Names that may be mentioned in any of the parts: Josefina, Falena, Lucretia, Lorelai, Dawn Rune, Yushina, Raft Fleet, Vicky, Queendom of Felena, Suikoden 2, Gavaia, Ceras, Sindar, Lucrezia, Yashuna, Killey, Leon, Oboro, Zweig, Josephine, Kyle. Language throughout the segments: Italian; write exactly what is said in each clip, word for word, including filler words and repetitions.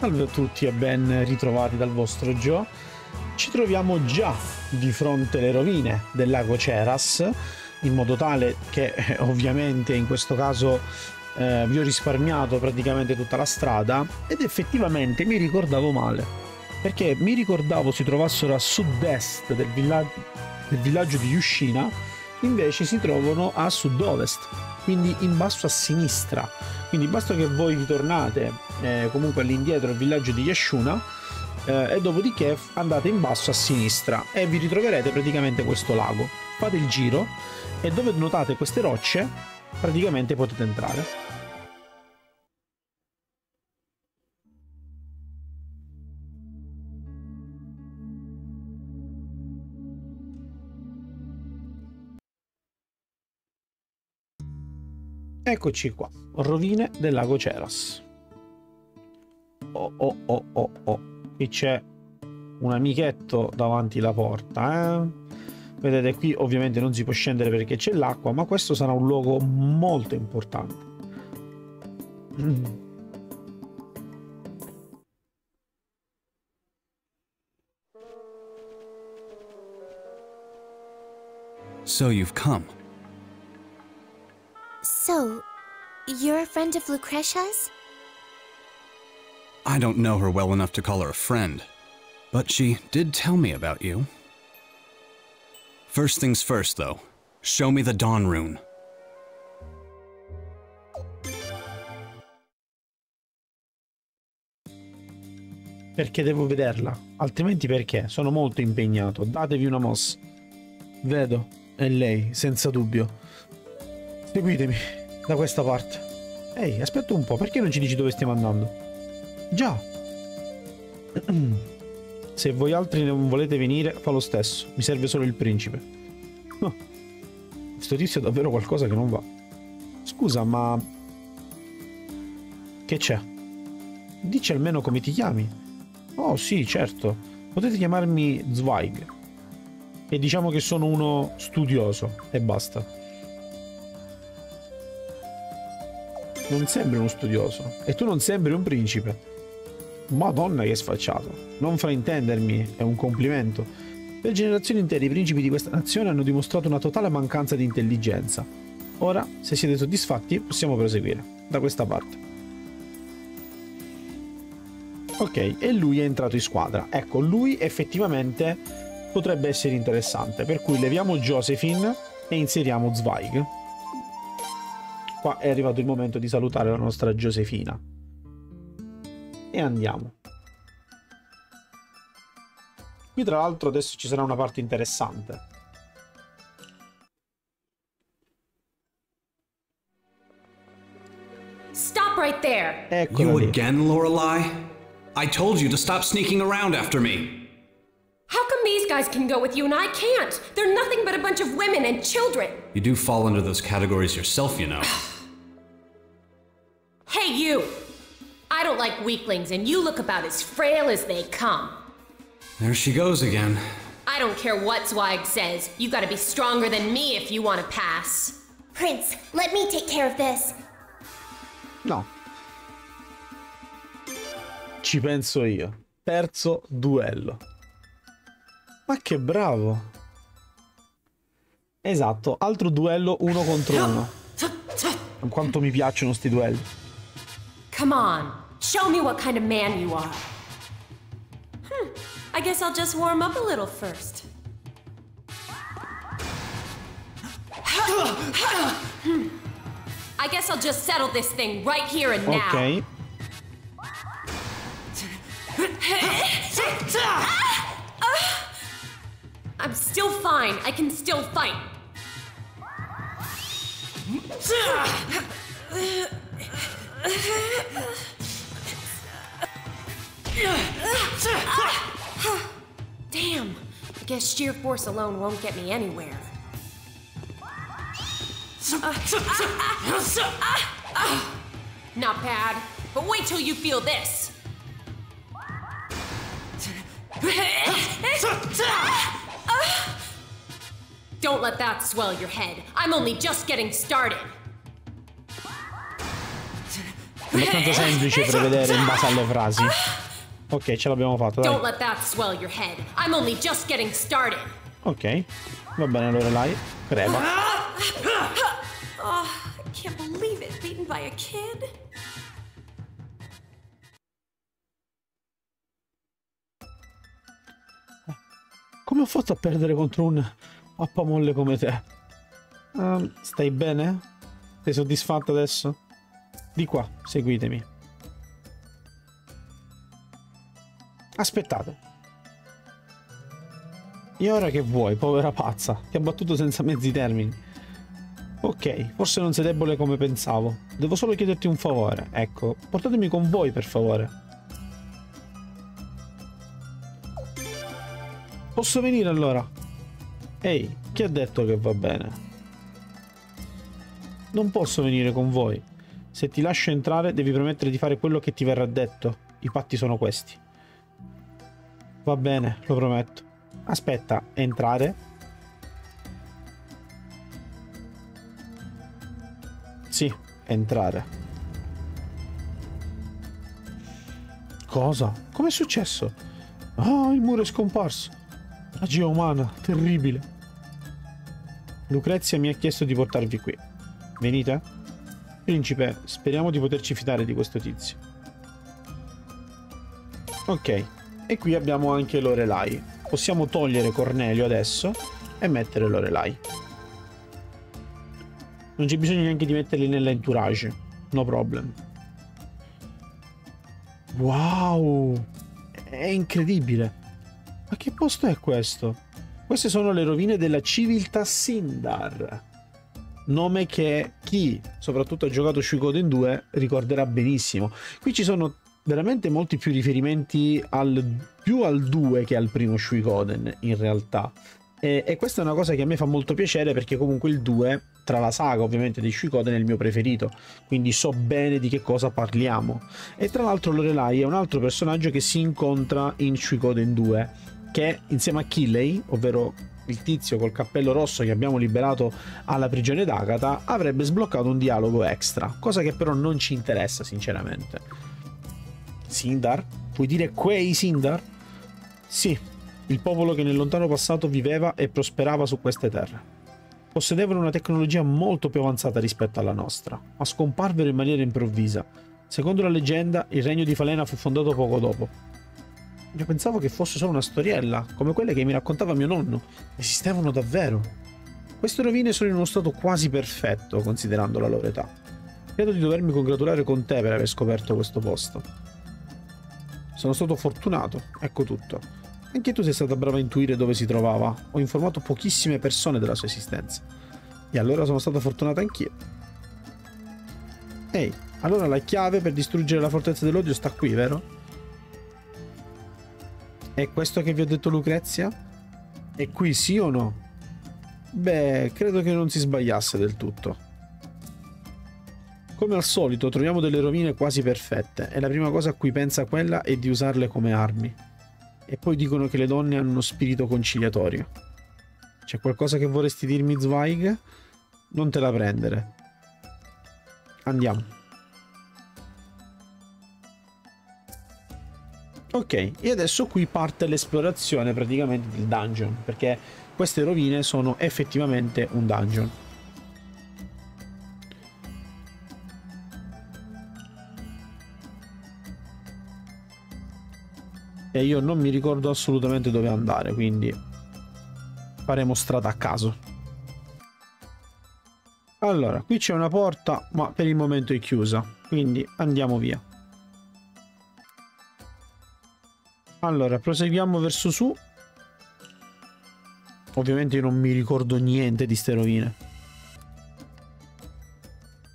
Salve a tutti e ben ritrovati dal vostro Gio. Ci troviamo già di fronte alle rovine del lago Ceras, in modo tale che ovviamente in questo caso eh, vi ho risparmiato praticamente tutta la strada, ed effettivamente mi ricordavo male, perché mi ricordavo si trovassero a sud-est del, villa del villaggio di Yushina, invece si trovano a sud-ovest, quindi in basso a sinistra. Quindi basta che voi ritornate eh, comunque all'indietro al villaggio di Yashuna eh, e dopodiché andate in basso a sinistra e vi ritroverete praticamente questo lago. Fate il giro e dove notate queste rocce praticamente potete entrare. Eccoci qua, rovine del lago Ceras. Oh oh oh oh oh, qui c'è un amichetto davanti la porta, eh? Vedete, qui ovviamente non si può scendere perché c'è l'acqua, ma questo sarà un luogo molto importante. Mm. So you've come. So, you're a friend of Lucretia's? I don't know her well enough to call her a friend, but she did tell me about you. First things first, though. Show me the Dawn Rune. Perché devo vederla? Altrimenti perché? Sono molto impegnato. Datevi una mossa. Vedo, è lei, senza dubbio. Seguitemi, da questa parte. Ehi, aspetta un po', perché non ci dici dove stiamo andando? Già! Se voi altri non volete venire, fa lo stesso. Mi serve solo il principe. Oh, questo tizio è davvero qualcosa che non va. Scusa, ma... che c'è? Dici almeno come ti chiami. Oh, sì, certo. Potete chiamarmi Zweig. E diciamo che sono uno studioso, e basta. Non sembri uno studioso e tu non sembri un principe. Madonna che sfacciato. Non fraintendermi, è un complimento. Per generazioni intere i principi di questa nazione hanno dimostrato una totale mancanza di intelligenza. Ora, se siete soddisfatti, possiamo proseguire da questa parte. Ok, e lui è entrato in squadra. Ecco, lui effettivamente potrebbe essere interessante, per cui leviamo Josephine e inseriamo Zweig. Qua è arrivato il momento di salutare la nostra Josefina. E andiamo. Qui tra l'altro adesso ci sarà una parte interessante. Stop right there. Eccola you lì. Again, Lorelai? I told you to stop sneaking around after me. How come these guys can go with you and I can't? They're nothing but a bunch of women and children. You do fall under those categories yourself, you know. Hey, you! I don't like weaklings, and you look about as frail as they come. There she goes again. I don't care what Zweig says. You gotta be stronger than me if you want to pass. Prince, let me take care of this. No. Ci penso io. Terzo duello. Ma che bravo. Esatto, altro duello uno contro uno. Quanto mi piacciono sti duelli. Come on, show me what kind of man you are. Hmm, I guess I'll just warm up a little first. Hmm. I guess I'll just settle this thing right here and now. Ok. I'm still fine. I can still fight. Damn, I guess sheer force alone won't get me anywhere. Not bad, but wait till you feel this. Don't let that swell your head. I'm only just getting started. È abbastanza semplice prevedere in base alle frasi. Ok, ce l'abbiamo fatta, dai. Don't let that swell your head. I'm only just getting started. Ok, va bene, Lorelai. Prego. Oh, I can't believe it, beaten by a kid. Come ho fatto a perdere contro un appamolle come te? Um, stai bene? Sei soddisfatta adesso? Di qua, seguitemi. Aspettate. E ora che vuoi, povera pazza? Ti ha battuto senza mezzi termini. Ok, forse non sei debole come pensavo. Devo solo chiederti un favore. Ecco, portatemi con voi, per favore. Posso venire allora? Ehi, chi ha detto che va bene? Non posso venire con voi. Se ti lascio entrare, devi promettere di fare quello che ti verrà detto. I patti sono questi. Va bene, lo prometto. Aspetta, entrare? Sì, entrare. Cosa? Com'è successo? Ah, il muro è scomparso. Magia umana, terribile. Lucrezia mi ha chiesto di portarvi qui. Venite? Principe, speriamo di poterci fidare di questo tizio. Ok, e qui abbiamo anche Lorelai. Possiamo togliere Cornelio adesso e mettere Lorelai. Non c'è bisogno neanche di metterli nell'entourage. No problem. Wow, è incredibile. Ma che posto è questo? Queste sono le rovine della civiltà Sindar. Nome che chi soprattutto ha giocato Suikoden due ricorderà benissimo. Qui ci sono veramente molti più riferimenti al, più al due che al primo Suikoden in realtà, e, e questa è una cosa che a me fa molto piacere, perché comunque il due tra la saga ovviamente di Suikoden è il mio preferito, quindi so bene di che cosa parliamo. E tra l'altro Lorelai è un altro personaggio che si incontra in Suikoden due, che insieme a Killey, ovvero il tizio col cappello rosso che abbiamo liberato alla prigione d'Agata, avrebbe sbloccato un dialogo extra, cosa che però non ci interessa sinceramente. Sindar? Puoi dire quei Sindar? Sì, il popolo che nel lontano passato viveva e prosperava su queste terre. Possedevano una tecnologia molto più avanzata rispetto alla nostra, ma scomparvero in maniera improvvisa. Secondo la leggenda, il regno di Falena fu fondato poco dopo. Io pensavo che fosse solo una storiella, come quelle che mi raccontava mio nonno. Esistevano davvero. Queste rovine sono in uno stato quasi perfetto, considerando la loro età. Credo di dovermi congratulare con te per aver scoperto questo posto. Sono stato fortunato, ecco tutto. Anche tu sei stata brava a intuire dove si trovava. Ho informato pochissime persone della sua esistenza. E allora sono stato fortunato anch'io. Ehi, allora la chiave per distruggere la fortezza dell'odio sta qui, vero? È questo che vi ho detto, Lucrezia? È qui, sì o no? Beh, credo che non si sbagliasse del tutto. Come al solito, troviamo delle rovine quasi perfette, e la prima cosa a cui pensa quella è di usarle come armi. E poi dicono che le donne hanno uno spirito conciliatorio. C'è qualcosa che vorresti dirmi, Zweig? Non te la prendere. Andiamo. Ok, e adesso qui parte l'esplorazione praticamente del dungeon, perché queste rovine sono effettivamente un dungeon. E io non mi ricordo assolutamente dove andare, quindi faremo strada a caso. Allora, qui c'è una porta, ma per il momento è chiusa, quindi andiamo via. Allora, proseguiamo verso su. Ovviamente io non mi ricordo niente di ste rovine.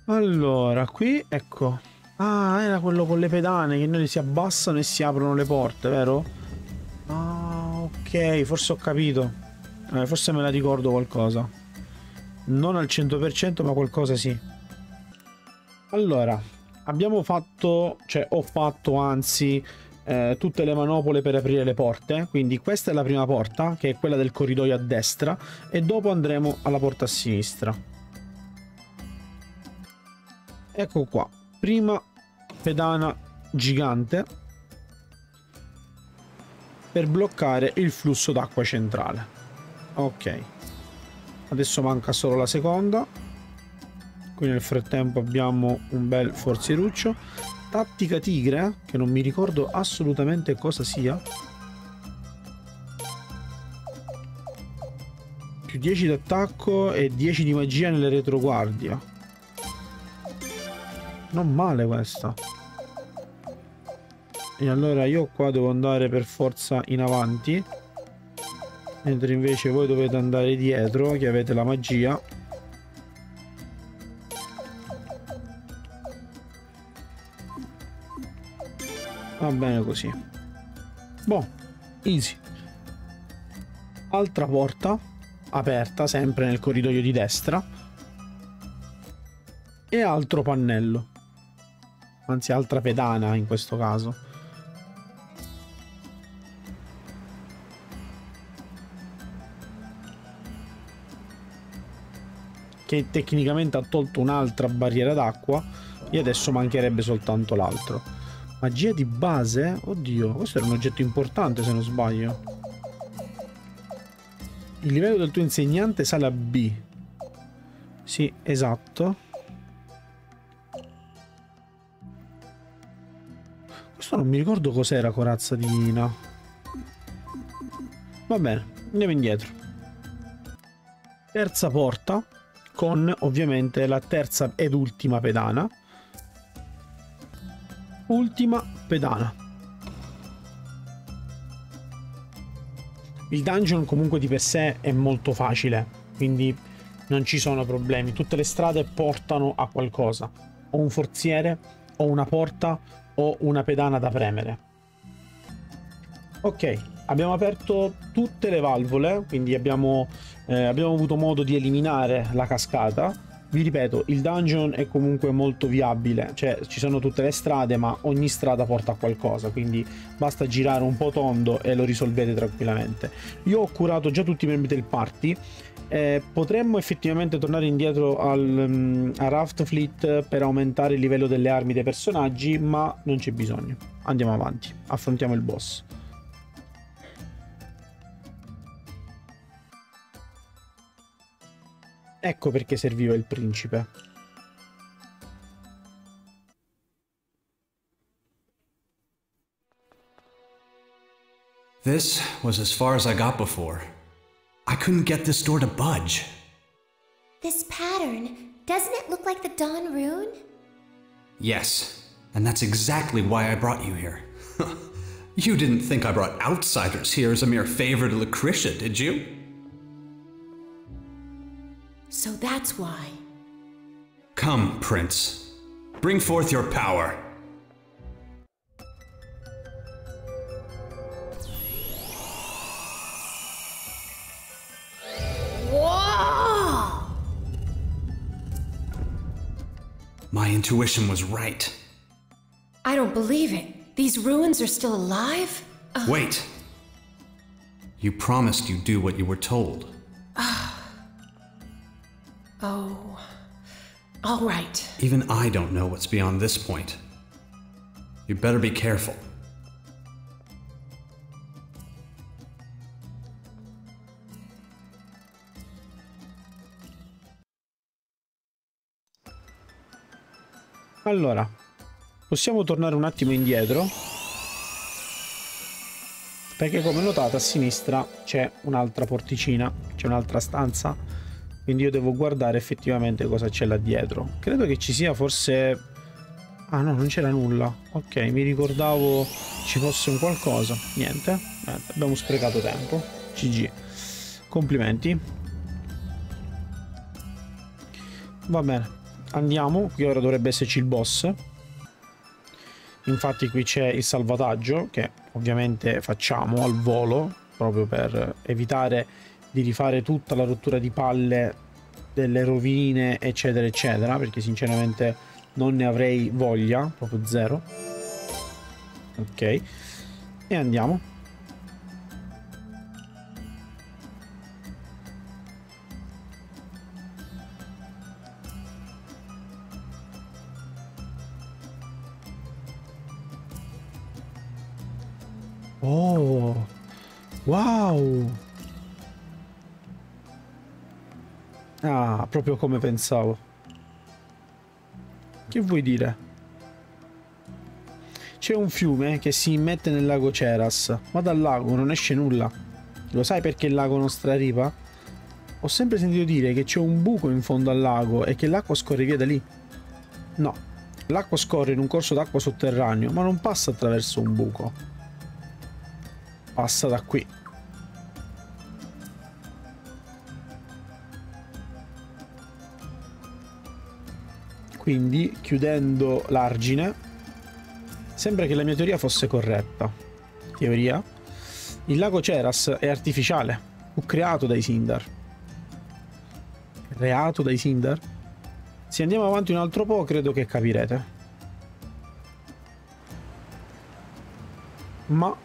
Allora, qui, ecco. Ah, era quello con le pedane che noi si abbassano e si aprono le porte, vero? Ah, ok, forse ho capito. Eh, forse me la ricordo qualcosa. Non al cento per cento, ma qualcosa sì. Allora, abbiamo fatto... Cioè, ho fatto, anzi... Eh, tutte le manopole per aprire le porte, quindi questa è la prima porta, che è quella del corridoio a destra, e dopo andremo alla porta a sinistra. Ecco qua, prima pedana gigante per bloccare il flusso d'acqua centrale. Ok, adesso manca solo la seconda. Qui nel frattempo abbiamo un bel forzieruccio. Tattica tigre, che non mi ricordo assolutamente cosa sia. Più dieci d'attacco e dieci di magia nelle retroguardia. Non male questa. E allora io qua devo andare per forza in avanti, mentre invece voi dovete andare dietro, che avete la magia. Va bene così. Boh, easy. Altra porta aperta, sempre nel corridoio di destra. E altro pannello. Anzi, altra pedana in questo caso. Che tecnicamente ha tolto un'altra barriera d'acqua e adesso mancherebbe soltanto l'altro. Magia di base? Oddio, questo era un oggetto importante se non sbaglio. Il livello del tuo insegnante sale a B. Sì, esatto. Questo non mi ricordo cos'era, corazza divina. Va bene, andiamo indietro. Terza porta, con ovviamente la terza ed ultima pedana. Ultima pedana. Il dungeon comunque di per sé è molto facile, quindi non ci sono problemi. Tutte le strade portano a qualcosa. O un forziere, o una porta, o una pedana da premere. Ok, abbiamo aperto tutte le valvole, quindi abbiamo... Eh, abbiamo avuto modo di eliminare la cascata. Vi ripeto, il dungeon è comunque molto viabile, cioè ci sono tutte le strade, ma ogni strada porta a qualcosa, quindi basta girare un po' tondo e lo risolvete tranquillamente. Io ho curato già tutti i membri del party. Eh, potremmo effettivamente tornare indietro al, um, a Raft Fleet per aumentare il livello delle armi dei personaggi, ma non c'è bisogno. Andiamo avanti, affrontiamo il boss. Ecco perché serviva il principe. This was as far as I got before. I couldn't get this door to budge. This pattern, doesn't it look like the Dawn Rune? Yes, and that's exactly why I brought you here. You didn't think I brought outsiders here as a mere favor to Lucretia, did you? So that's why. Come, Prince. Bring forth your power. Whoa! My intuition was right. I don't believe it. These ruins are still alive? Uh... Wait. You promised you'd do what you were told. Oh, all right. Even I don't know what's beyond this point. You better be careful. Allora, possiamo tornare un attimo indietro? Perché come notate a sinistra c'è un'altra porticina, c'è un'altra stanza. Quindi io devo guardare effettivamente cosa c'è là dietro. Credo che ci sia forse... Ah no, non c'era nulla. Ok, mi ricordavo ci fosse un qualcosa. Niente. Niente. Abbiamo sprecato tempo. G G. Complimenti. Va bene. Andiamo. Qui ora dovrebbe esserci il boss. Infatti qui c'è il salvataggio, che ovviamente facciamo al volo, proprio per evitare... di rifare tutta la rottura di palle delle rovine eccetera eccetera, perché sinceramente non ne avrei voglia, proprio zero. Ok, e andiamo. Oh, wow. Ah, proprio come pensavo. Che vuoi dire? C'è un fiume che si immette nel lago Ceras, ma dal lago non esce nulla. Lo sai perché il lago non straripa? Ho sempre sentito dire che c'è un buco in fondo al lago e che l'acqua scorre via da lì. No, l'acqua scorre in un corso d'acqua sotterraneo, ma non passa attraverso un buco. Passa da qui. Quindi, chiudendo l'argine, sembra che la mia teoria fosse corretta. Teoria? Il lago Ceras è artificiale, fu creato dai Sindar. Creato dai Sindar? Se andiamo avanti un altro po', credo che capirete. Ma...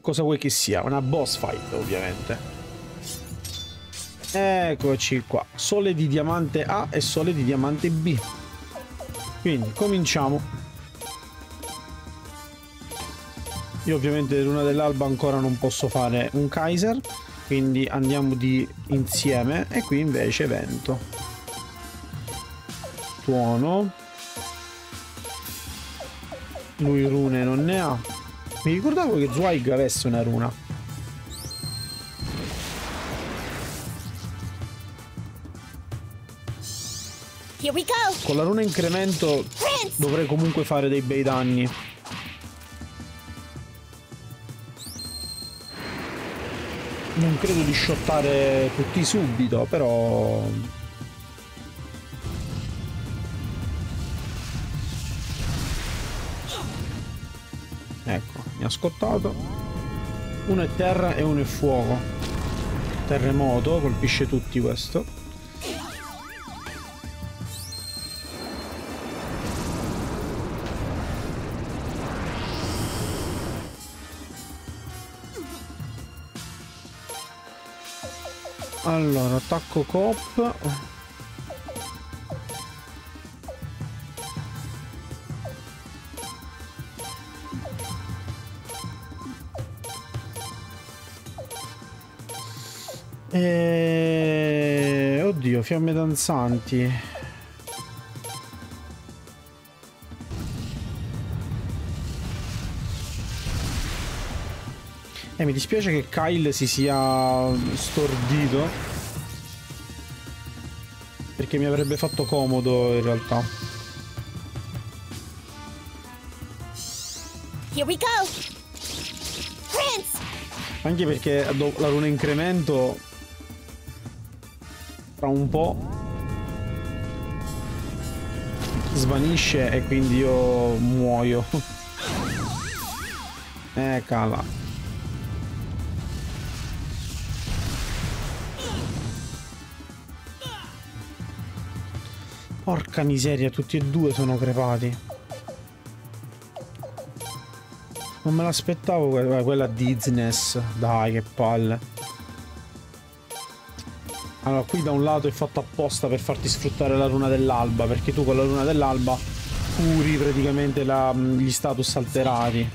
cosa vuoi che sia? Una boss fight, ovviamente. Eccoci qua. Sole di diamante A e sole di diamante B. Quindi, cominciamo. Io ovviamente luna dell'alba ancora non posso fare un Kaiser, quindi andiamo di insieme. E qui invece vento. Tuono. Lui rune non ne ha. Mi ricordavo che Zweig avesse una runa. Here we go. Con la runa incremento Prince. Dovrei comunque fare dei bei danni. Non credo di shottare tutti subito, però... Ecco, mi ha scottato. Uno è terra e uno è fuoco. Terremoto, colpisce tutti questo. Allora, attacco cop. E... oddio, fiamme danzanti. E mi dispiace che Kyle si sia stordito, perché mi avrebbe fatto comodo in realtà. Here we go. Prince. Anche perché la runa incremento tra un po' svanisce e quindi io muoio. Eh, cala. Porca miseria, tutti e due sono crepati. Non me l'aspettavo quella, quella dizziness. Dai, che palle. Allora, qui da un lato è fatto apposta per farti sfruttare la runa dell'alba, perché tu con la runa dell'alba curi praticamente la, gli status alterati.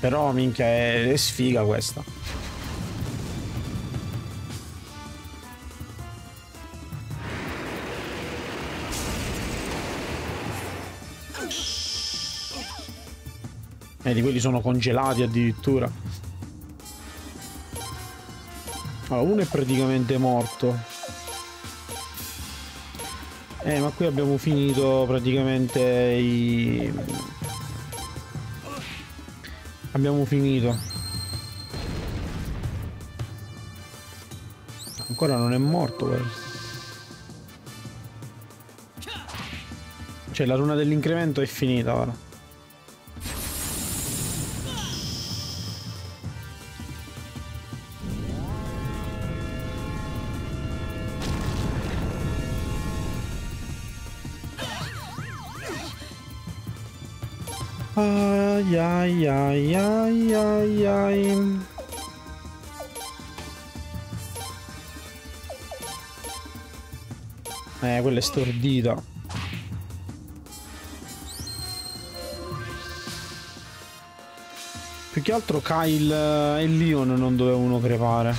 Però minchia, è, è sfiga questa. Vedi, quelli sono congelati addirittura. Allora, uno è praticamente morto. Eh, ma qui abbiamo finito praticamente i... Abbiamo finito. Ancora non è morto, però. Cioè, la runa dell'incremento è finita ora. Ai ai ai ai ai ai. Eh, quella è stordita. Più che altro Kyle e Leon non dovevano crepare,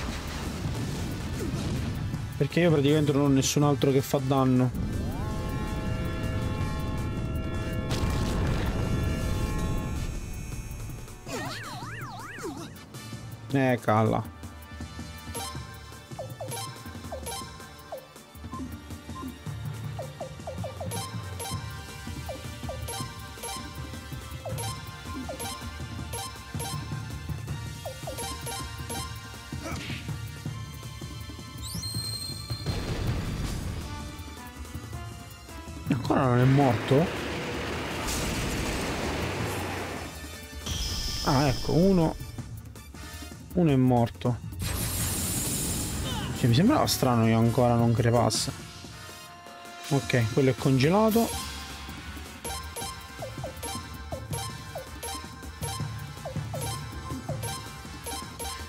perché io praticamente non ho nessun altro che fa danno. Eh, calla. Ancora non è morto? Ah, ecco, uno... Uno è morto. Cioè, mi sembrava strano che ancora non crepasse. Ok, quello è congelato.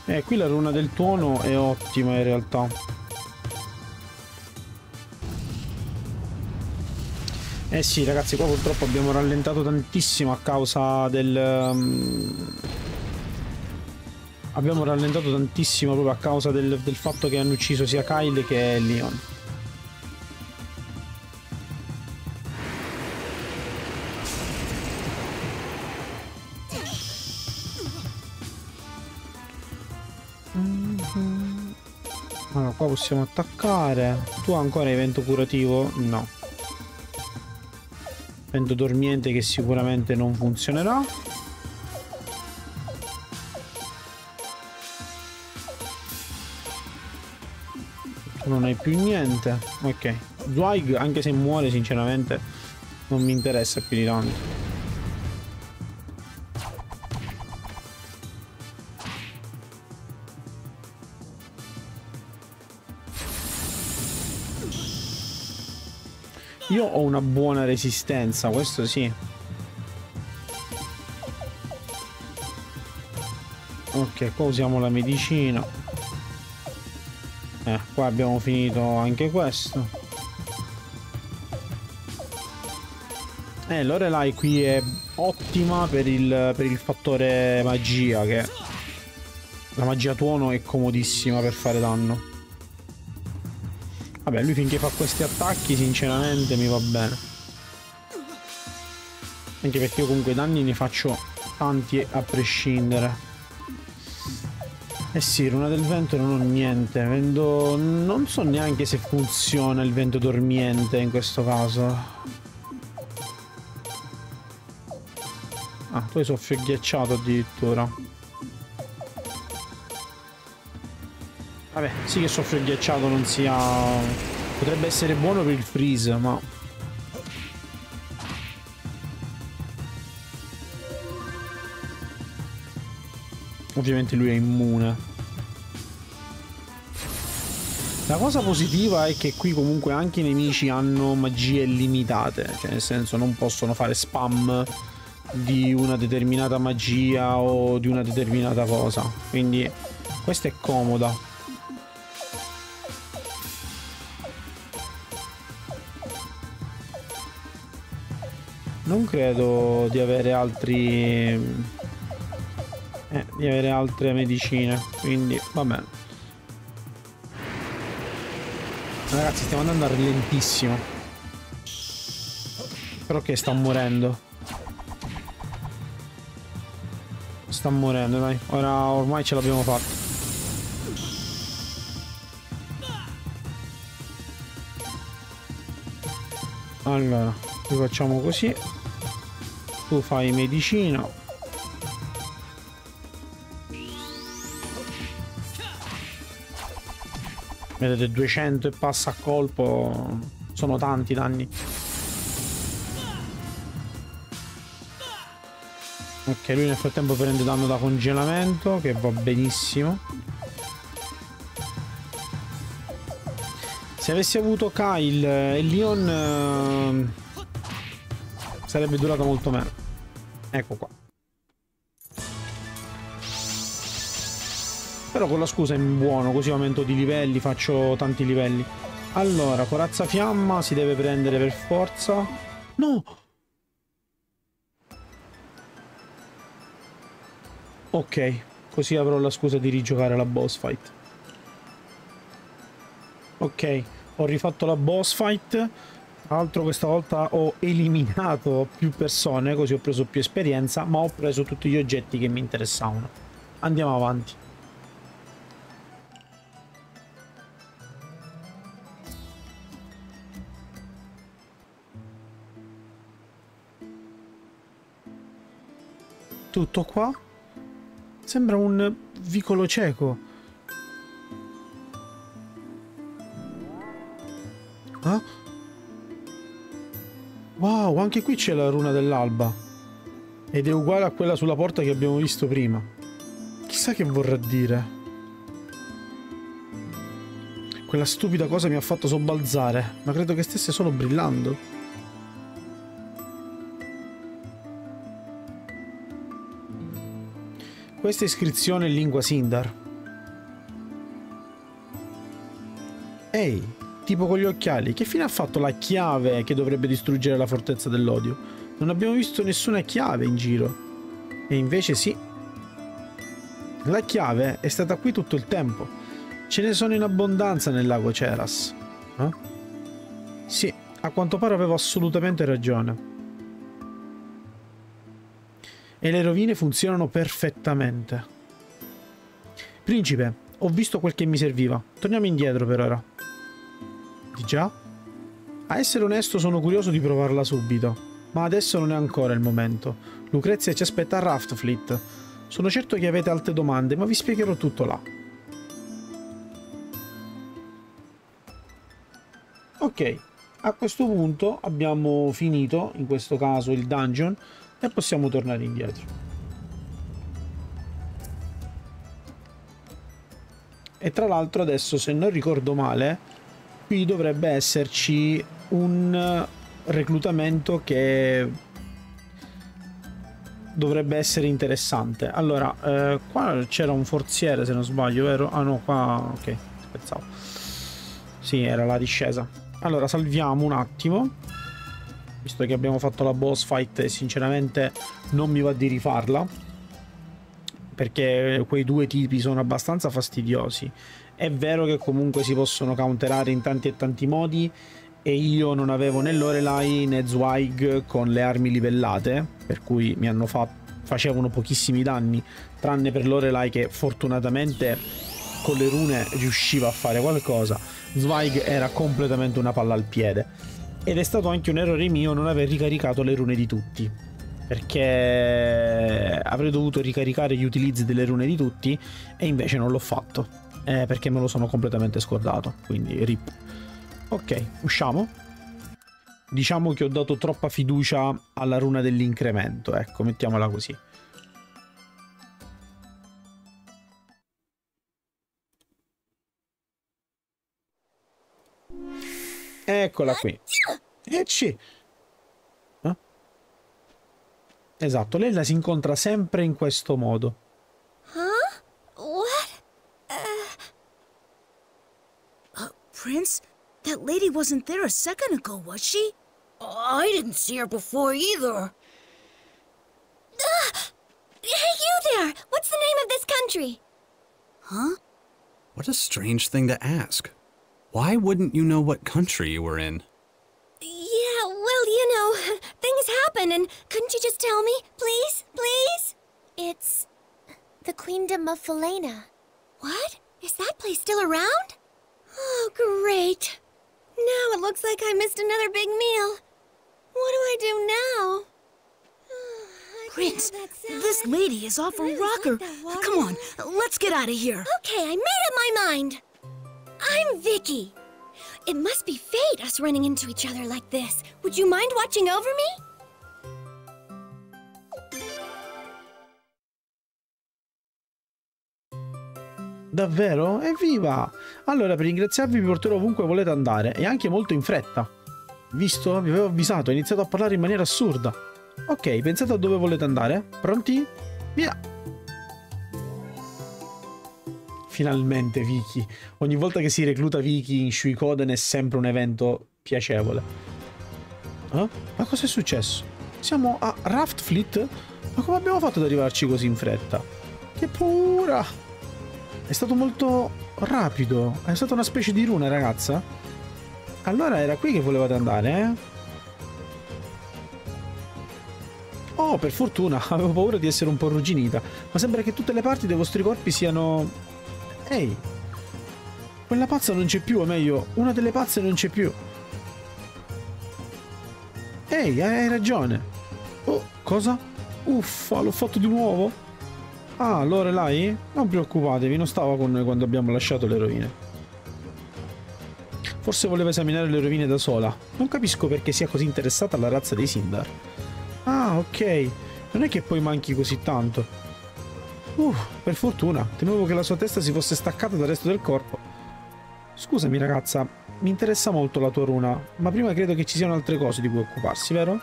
Eh, qui la runa del tuono è ottima in realtà. Eh sì, ragazzi, qua purtroppo abbiamo rallentato tantissimo a causa del... Um... Abbiamo rallentato tantissimo proprio a causa del, del fatto che hanno ucciso sia Kyle che Leon. Allora, qua possiamo attaccare. Tu ancora hai vento curativo? No. Vento dormiente che sicuramente non funzionerà. Non hai più niente. Ok, Zweig, anche se muore sinceramente non mi interessa più di tanto. Io ho una buona resistenza, questo sì. Ok, qua usiamo la medicina. Eh, qua abbiamo finito anche questo. Eh, Lorelai qui è ottima per il, per il fattore magia, che la magia tuono è comodissima per fare danno. Vabbè, lui finché fa questi attacchi sinceramente mi va bene, anche perché io comunque danni ne faccio tanti a prescindere. Eh sì, runa del vento non ho niente. Vendo... Non so neanche se funziona il vento dormiente in questo caso. Ah, tu hai soffio ghiacciato addirittura. Vabbè, sì che soffio ghiacciato non sia... Potrebbe essere buono per il freeze, ma... Ovviamente lui è immune. La cosa positiva è che qui comunque anche i nemici hanno magie limitate, cioè nel senso non possono fare spam di una determinata magia o di una determinata cosa, quindi questa è comoda. Non credo di avere altri... Eh, di avere altre medicine, quindi va bene. Ragazzi, stiamo andando lentissimo. Però che sta morendo. Sta morendo, dai. Ora ormai ce l'abbiamo fatta. Allora, lo facciamo così. Tu fai medicina. Vedete, duecento e passa a colpo, sono tanti danni. Ok, lui nel frattempo prende danno da congelamento, che va benissimo. Se avessi avuto Kyle e Leon eh, sarebbe durata molto meno. Ecco qua. Però con la scusa è buono, così aumento di livelli, faccio tanti livelli. Allora, corazza fiamma si deve prendere per forza. No! Ok, così avrò la scusa di rigiocare la boss fight. Ok, ho rifatto la boss fight. Tra l'altro questa volta ho eliminato più persone, così ho preso più esperienza, ma ho preso tutti gli oggetti che mi interessavano. Andiamo avanti. Tutto qua? Sembra un vicolo cieco. Ah? Wow, anche qui c'è la runa dell'alba. Ed è uguale a quella sulla porta che abbiamo visto prima. Chissà che vorrà dire. Quella stupida cosa mi ha fatto sobbalzare, ma credo che stesse solo brillando. Questa iscrizione in lingua Sindar. Ehi, tipo con gli occhiali, che fine ha fatto la chiave che dovrebbe distruggere la fortezza dell'odio? Non abbiamo visto nessuna chiave in giro. E invece sì. La chiave è stata qui tutto il tempo. Ce ne sono in abbondanza nel lago Ceras. Eh? Sì, a quanto pare avevo assolutamente ragione. E le rovine funzionano perfettamente. Principe, ho visto quel che mi serviva. Torniamo indietro per ora. Di già? A essere onesto sono curioso di provarla subito, ma adesso non è ancora il momento. Lucretia ci aspetta a Raft Fleet. Sono certo che avete altre domande, ma vi spiegherò tutto là. Ok, a questo punto abbiamo finito, in questo caso, il dungeon. E possiamo tornare indietro. E tra l'altro adesso, se non ricordo male, qui dovrebbe esserci un reclutamento che dovrebbe essere interessante. Allora, eh, qua c'era un forziere, se non sbaglio, vero? Ah no, qua... ok, pensavo. Sì, era la discesa. Allora, salviamo un attimo. Visto che abbiamo fatto la boss fight e sinceramente non mi va di rifarla, perché quei due tipi sono abbastanza fastidiosi. È vero che comunque si possono counterare in tanti e tanti modi, e io non avevo né Lorelai né Zweig con le armi livellate, per cui mi hanno fa facevano pochissimi danni, tranne per Lorelai che fortunatamente con le rune riusciva a fare qualcosa. Zweig era completamente una palla al piede. Ed è stato anche un errore mio non aver ricaricato le rune di tutti, perché avrei dovuto ricaricare gli utilizzi delle rune di tutti e invece non l'ho fatto, eh, perché me lo sono completamente scordato, quindi rip. Ok, usciamo. Diciamo che ho dato troppa fiducia alla runa dell'incremento, ecco, mettiamola così. Eccola qui. Ecci. Eh? Esatto, lei la si incontra sempre in questo modo. Huh? What? Uh... Uh, Prince, that lady wasn't there a second ago, was she? I didn't see her before either. Uh, hey, you there! What's the name of this country? Huh? What a strange thing to ask. Why wouldn't you know what country you were in? Yeah, well, you know, things happen, and couldn't you just tell me? Please, please? It's... the Queendom of Felena. What? Is that place still around? Oh, great. Now it looks like I missed another big meal. What do I do now? Oh, I Prince, this lady is off a rocker. Come on, let's get out of here. Okay, I made up my mind. I'm Vicky. It must be fate us running into each other like this. Would you mind watching over me? Davvero? Evviva! Allora, per ringraziarvi vi porterò ovunque volete andare, e anche molto in fretta. Visto? Vi avevo avvisato, ho iniziato a parlare in maniera assurda. Ok, pensate a dove volete andare. Pronti? Via! Finalmente Vicky. Ogni volta che si recluta Vicky in Suikoden è sempre un evento piacevole. Eh? Ma cosa è successo? Siamo a Raft Fleet? Ma come abbiamo fatto ad arrivarci così in fretta? Che paura! È stato molto rapido. È stata una specie di runa, ragazza. Allora era qui che volevate andare, eh? Oh, per fortuna, avevo paura di essere un po' arrugginita, ma sembra che tutte le parti dei vostri corpi siano... Ehi! Quella pazza non c'è più, o meglio, una delle pazze non c'è più. Ehi, hai ragione. Oh, cosa? Uffa, l'ho fatto di nuovo? Ah, Lorelai? Non preoccupatevi, non stava con noi quando abbiamo lasciato le rovine. Forse voleva esaminare le rovine da sola. Non capisco perché sia così interessata alla razza dei Sindar. Ah, ok. Non è che poi manchi così tanto. Uh, per fortuna. Temevo che la sua testa si fosse staccata dal resto del corpo. Scusami, ragazza. Mi interessa molto la tua runa, ma prima credo che ci siano altre cose di cui occuparsi, vero?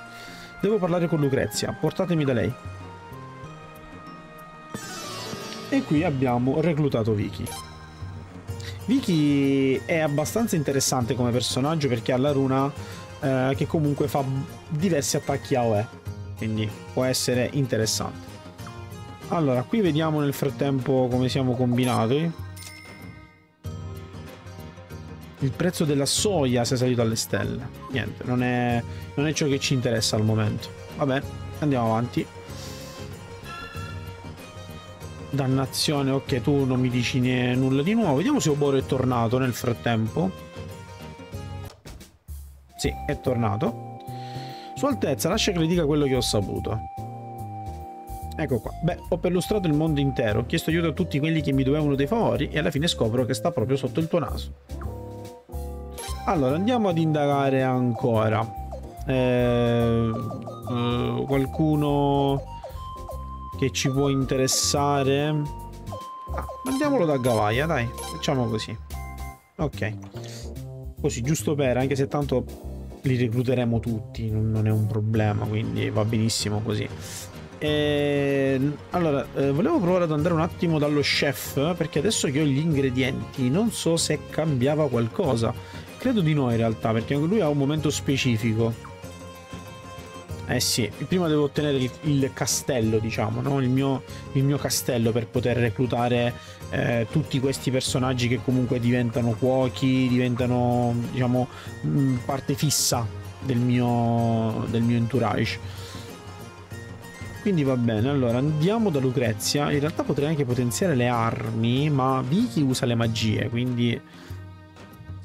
Devo parlare con Lucretia. Portatemi da lei. E qui abbiamo reclutato Vicky. Vicky è abbastanza interessante come personaggio perché ha la runa eh, che comunque fa diversi attacchi A O E. Quindi può essere interessante. Allora, qui vediamo nel frattempo come siamo combinati. Il prezzo della soia si è salito alle stelle. Niente, non è, non è ciò che ci interessa al momento. Vabbè, andiamo avanti. Dannazione, ok, tu non mi dici nulla di nuovo. Vediamo se Oboro è tornato nel frattempo. Sì, è tornato. Sua Altezza, lascia che le dica quello che ho saputo. Ecco qua. Beh, ho perlustrato il mondo intero, ho chiesto aiuto a tutti quelli che mi dovevano dei favori e alla fine scopro che sta proprio sotto il tuo naso. Allora, andiamo ad indagare ancora. Eh, eh, qualcuno che ci può interessare? Ah, mandiamolo da Gavaia, dai. Facciamo così. Ok. Così, giusto per, anche se tanto... li recluteremo tutti, non è un problema, quindi va benissimo così. E... allora, eh, volevo provare ad andare un attimo dallo chef, perché adesso che ho gli ingredienti non so se cambiava qualcosa. Credo di no in realtà, perché lui ha un momento specifico. Eh sì, prima devo ottenere il, il castello, diciamo, no? il, mio, il mio castello per poter reclutare eh, tutti questi personaggi che comunque diventano cuochi, diventano, diciamo, mh, parte fissa del mio, del mio entourage. Quindi va bene, allora andiamo da Lucretia. In realtà potrei anche potenziare le armi, ma Vicky usa le magie, quindi...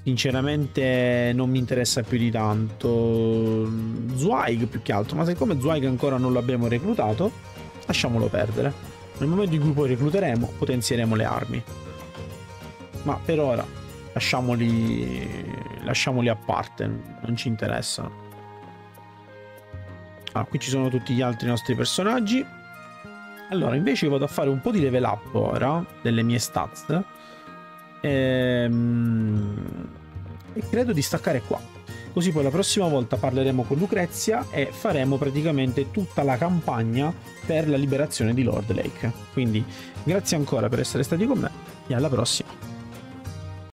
sinceramente non mi interessa più di tanto. Zweig più che altro, ma siccome Zweig ancora non l'abbiamo reclutato, lasciamolo perdere. Nel momento in cui poi recluteremo, potenzieremo le armi. Ma per ora lasciamoli, lasciamoli a parte, non ci interessano. Allora, qui ci sono tutti gli altri nostri personaggi. Allora, invece vado a fare un po' di level up ora, delle mie stats. E credo di staccare qua, così poi la prossima volta parleremo con Lucretia e faremo praticamente tutta la campagna per la liberazione di Lord Lake. Quindi grazie ancora per essere stati con me e alla prossima.